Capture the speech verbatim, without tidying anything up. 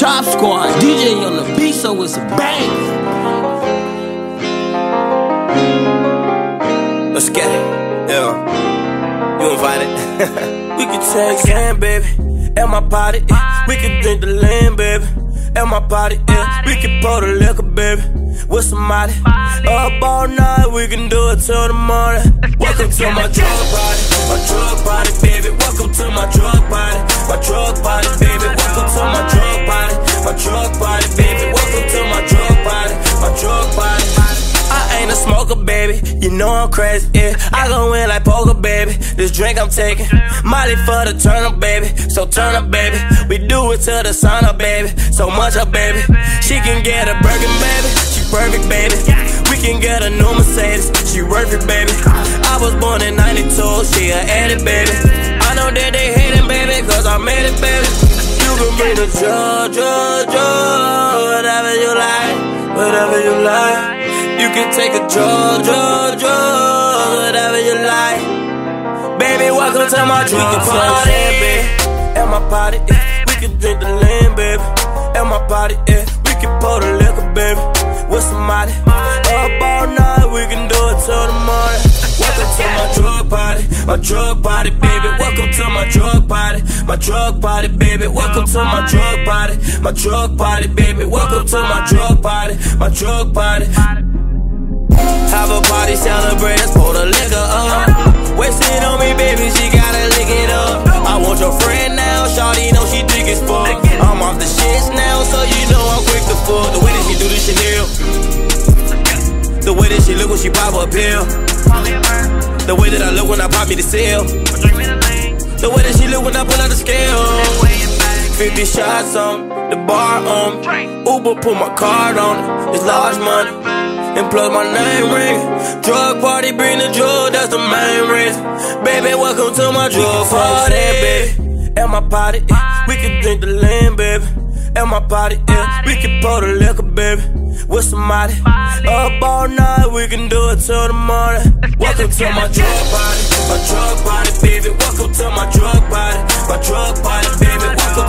Chopsquad D J on the beat, so it's a bang. Let's get it, yeah. You invited. We can take sand, baby, and my body, yeah. We can drink the land, baby, and my body, yeah. We can pour the liquor, baby, with somebody. Up all night, we can do it till the morning. Welcome to my drug body, my drug body, baby. Welcome to my drug body, my drug body, baby. Welcome to my drug body, my drug body, baby. Welcome to my drug body, my drug body. I ain't a smoker, baby, you know I'm crazy, yeah. I go in like poker, baby, this drink I'm taking. Molly for the turn up, baby, so turn up, baby. We do it till the sun up, baby, so much up, baby. She can get a Birkin, baby, she perfect, baby. We can get a new Mercedes, she worth it, baby. I was born in ninety-two, she a addict, baby. I know that they hating, baby, cause I made it, baby. You can bring the drug, drug, drug, whatever you like, whatever you like. You can take a drug, drug, drug, whatever you like. Baby, welcome to my drug party, baby. And my body, yeah. We can drink the lean, baby. And my body, yeah. We can pour the liquor, baby, with somebody. Up all night, we can do it till the morning. Welcome to my drug party, my drug party, baby. Welcome to my drug party, my drug party, baby. Welcome to my drug party, my drug party, baby. Welcome to my drug party, my drug party. Have a party, celebrate, let's pour the liquor up. Waste it on me, baby, she gotta lick it up. I want your friend now, shawty know she thick as fuck. I'm off the shits now, so you know I'm quick to fuck. The way that she do this Chanel, the way that she look when she pop her pill, the way that I look when I pop me the seal, the way that she look when I pull out the scale. Fifty shots on, the bar on, Uber put my card on it, it's large money, and plus my name ring. Drug party, bring the drug, that's the main reason. Baby, welcome to my drug party, baby. And my body, yeah. We can drink the lean, baby. And my body, yeah. We can pour the liquor, baby, with somebody. Up all night, we can do it till the morning. Welcome to my drug party, my drug party, baby. Welcome to my drug party, my drug party, baby. Welcome